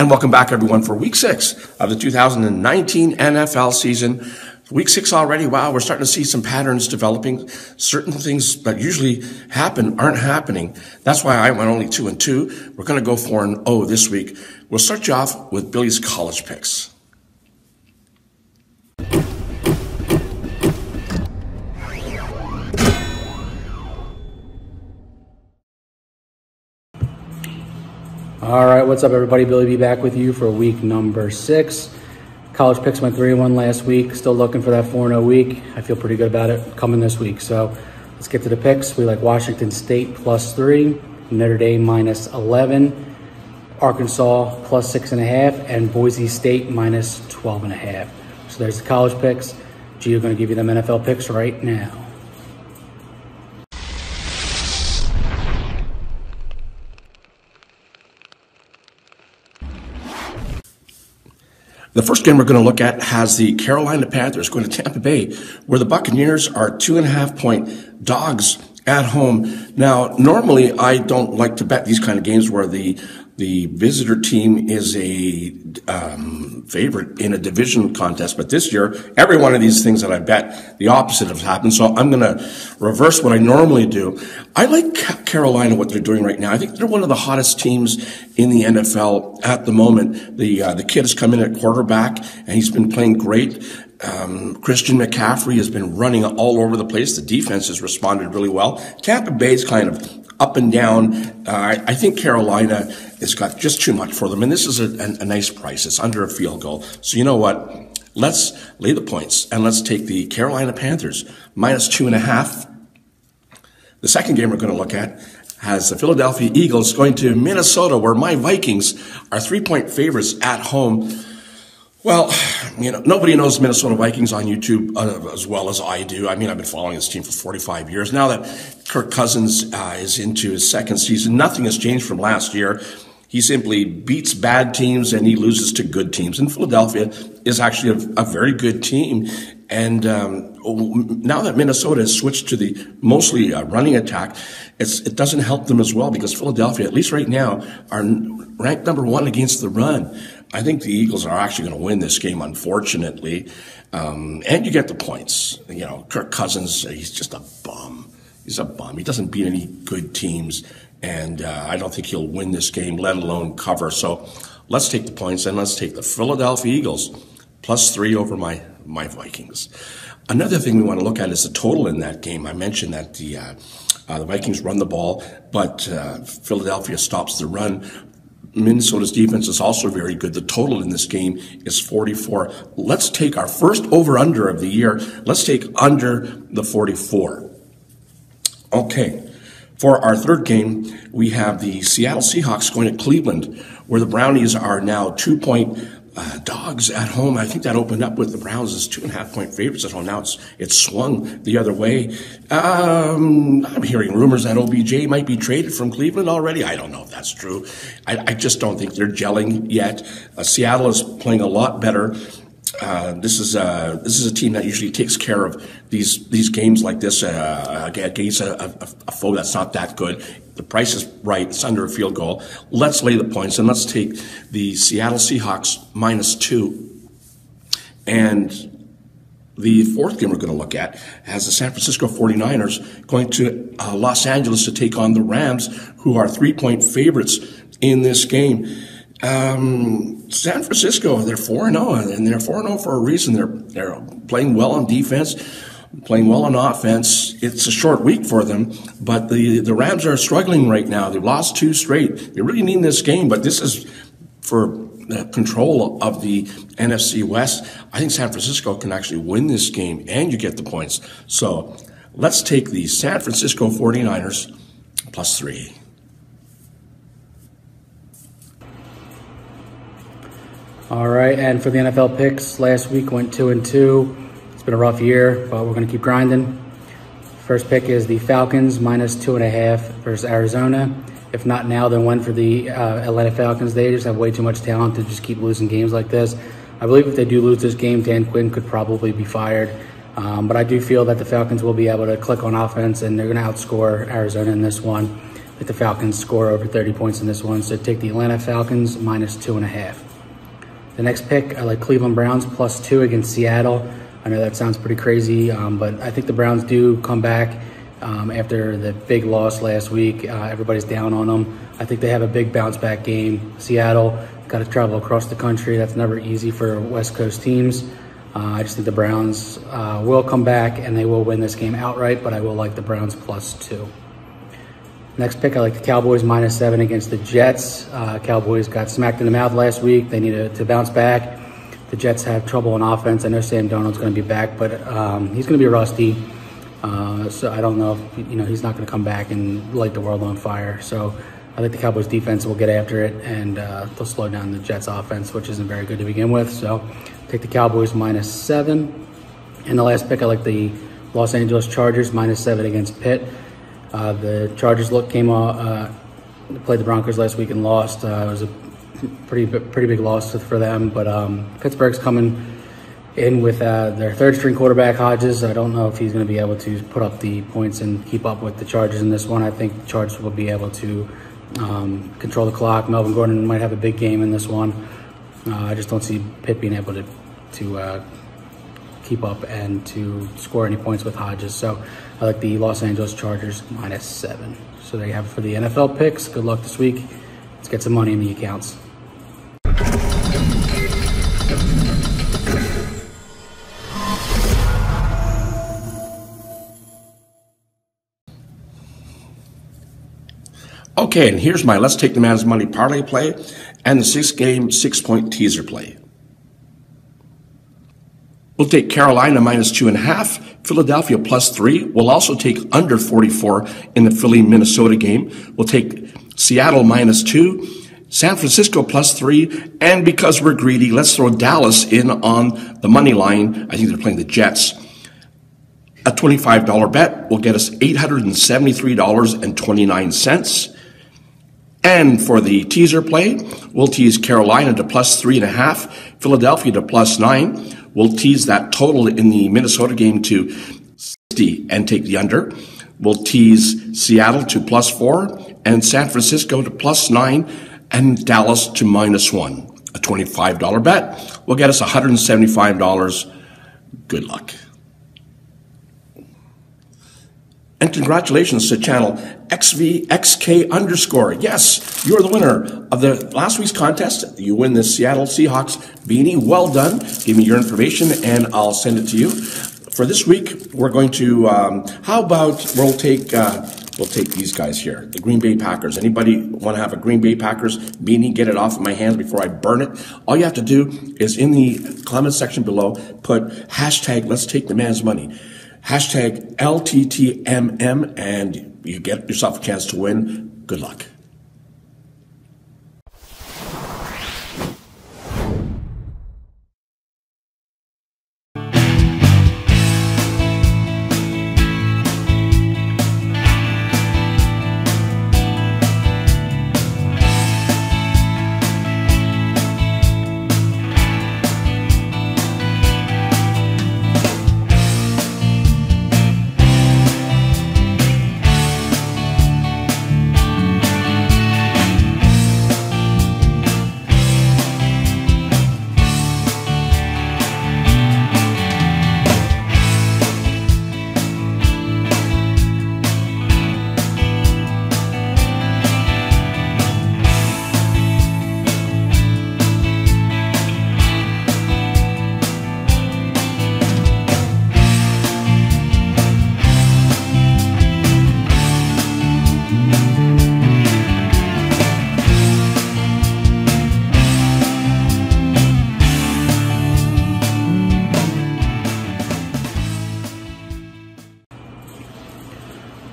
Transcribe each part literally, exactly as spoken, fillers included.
And welcome back, everyone, for week six of the two thousand nineteen N F L season. Week six already, wow, we're starting to see some patterns developing. Certain things that usually happen aren't happening. That's why I went only two and two. We're going to go four and oh this week. We'll start you off with Billy's college picks. All right, what's up, everybody? Billy B back with you for week number six. College picks went three and one last week. Still looking for that four and oh week. I feel pretty good about it coming this week. So let's get to the picks. We like Washington State plus three, Notre Dame minus eleven, Arkansas plus six and a half, and Boise State minus twelve and a half. So there's the college picks. Gio going to give you them N F L picks right now. The first game we're going to look at has the Carolina Panthers going to Tampa Bay, where the Buccaneers are two and a half point dogs at home. Now, normally I don't like to bet these kind of games where the the visitor team is a um, favorite in a division contest, but this year every one of these things that I bet, the opposite has happened. So I'm going to reverse what I normally do. I like Carolina, what they're doing right now. I think they're one of the hottest teams in the N F L at the moment. The uh, the kid has come in at quarterback, and he's been playing great. Um, Christian McCaffrey has been running all over the place. The defense has responded really well. Tampa Bay's kind of up and down. Uh, I, I think Carolina has got just too much for them, and this is a, a, a nice price. It's under a field goal. So you know what? Let's lay the points, and let's take the Carolina Panthers minus two and a half. The second game we're going to look at has the Philadelphia Eagles going to Minnesota, where my Vikings are three-point favorites at home. Well, you know, nobody knows Minnesota Vikings on YouTube uh, as well as I do. I mean, I've been following this team for forty-five years. Now that Kirk Cousins uh, is into his second season, nothing has changed from last year. He simply beats bad teams and he loses to good teams. And Philadelphia is actually a, a very good team. And um, now that Minnesota has switched to the mostly uh, running attack, it's, it doesn't help them as well, because Philadelphia, at least right now, are ranked number one against the run. I think the Eagles are actually going to win this game, unfortunately. Um, and you get the points. You know, Kirk Cousins, he's just a bum. He's a bum. He doesn't beat any good teams. And uh, I don't think he'll win this game, let alone cover. So let's take the points, and let's take the Philadelphia Eagles plus three over my, my Vikings. Another thing we want to look at is the total in that game. I mentioned that the, uh, uh, the Vikings run the ball, but uh, Philadelphia stops the run. Minnesota's defense is also very good. The total in this game is forty-four. Let's take our first over-under of the year. Let's take under the forty-four. Okay. For our third game, we have the Seattle Seahawks going to Cleveland, where the Brownies are now two-point uh, dogs at home. I think that opened up with the Browns as two-and-a-half-point favorites at home. Now it's, it's swung the other way. Um, I'm hearing rumors that O B J might be traded from Cleveland already. I don't know if that's true. I, I just don't think they're gelling yet. Uh, Seattle is playing a lot better. Uh, this is uh, this is a team that usually takes care of these these games like this uh, against a, a, a foe that's not that good. The price is right; it's under a field goal. Let's lay the points, and let's take the Seattle Seahawks minus two. And the fourth game we're going to look at has the San Francisco forty-niners going to uh, Los Angeles to take on the Rams, who are three-point favorites in this game. Um, San Francisco, they're four and oh, and they're four and oh for a reason. They're, they're playing well on defense, playing well on offense. It's a short week for them, but the, the Rams are struggling right now. They've lost two straight. They really need this game, but this is for the control of the N F C West. I think San Francisco can actually win this game, and you get the points. So let's take the San Francisco forty-niners plus three. All right, and for the N F L picks, last week went two and two. It's been a rough year, but we're gonna keep grinding. First pick is the Falcons minus two and a half versus Arizona. If not now, then when for the uh, Atlanta Falcons? They just have way too much talent to just keep losing games like this. I believe if they do lose this game, Dan Quinn could probably be fired. Um, but I do feel that the Falcons will be able to click on offense, and they're gonna outscore Arizona in this one. if the Falcons score over thirty points in this one. So take the Atlanta Falcons minus two and a half. The next pick, I like Cleveland Browns plus two against Seattle. I know that sounds pretty crazy, um, but I think the Browns do come back um, after the big loss last week. Uh, everybody's down on them. I think they have a big bounce back game. Seattle got to travel across the country. That's never easy for West Coast teams. Uh, I just think the Browns uh, will come back and they will win this game outright, but I will like the Browns plus two. Next pick, I like the Cowboys minus seven against the Jets. Uh, Cowboys got smacked in the mouth last week. They need to, to bounce back. The Jets have trouble on offense. I know Sam Darnold's going to be back, but um, he's going to be rusty. Uh, so I don't know if, you know, he's not going to come back and light the world on fire. So I think the Cowboys defense will get after it, and uh, they'll slow down the Jets offense, which isn't very good to begin with. So take the Cowboys minus seven. And the last pick, I like the Los Angeles Chargers minus seven against Pitt. Uh, the Chargers look came uh, played the Broncos last week and lost. Uh, it was a pretty pretty big loss for them, but um, Pittsburgh's coming in with uh, their third string quarterback Hodges. I don't know if he's going to be able to put up the points and keep up with the Chargers in this one. I think the Chargers will be able to um, control the clock. Melvin Gordon might have a big game in this one. Uh, I just don't see Pitt being able to to. Uh, keep up and to score any points with Hodges. So I like the Los Angeles Chargers minus seven. So there you have it for the N F L picks. Good luck this week. Let's get some money in the accounts. Okay, and here's my Let's Take the Man's Money parlay play and the six game, six point teaser play. We'll take Carolina minus two and a half, Philadelphia plus three. We'll also take under forty-four in the Philly-Minnesota game. We'll take Seattle minus two, San Francisco plus three, and because we're greedy, let's throw Dallas in on the money line. I think they're playing the Jets. A twenty-five dollar bet will get us eight hundred seventy-three dollars and twenty-nine cents. And for the teaser play, we'll tease Carolina to plus three and a half, Philadelphia to plus nine. We'll tease that total in the Minnesota game to sixty and take the under. We'll tease Seattle to plus four and San Francisco to plus nine and Dallas to minus one. A twenty-five dollar bet will get us one hundred seventy-five dollars. Good luck. And congratulations to channel X V X K underscore. Yes, you're the winner of the last week's contest. You win the Seattle Seahawks beanie. Well done. Give me your information and I'll send it to you. For this week, we're going to, um, how about we'll take, uh, we'll take these guys here, the Green Bay Packers. Anybody want to have a Green Bay Packers beanie? Get it off of my hands before I burn it. All you have to do is in the comment section below, put hashtag Let's Take the Man's Money. Hashtag L T T M M, and you get yourself a chance to win. Good luck.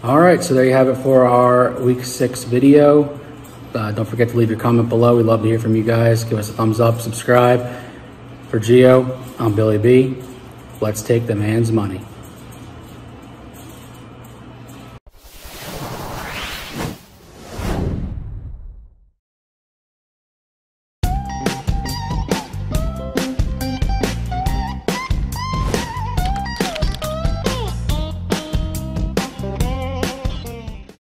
All right, so there you have it for our week six video. Uh, don't forget to leave your comment below. We'd love to hear from you guys. Give us a thumbs up, subscribe. For Geo, I'm Billy B. Let's take the man's money.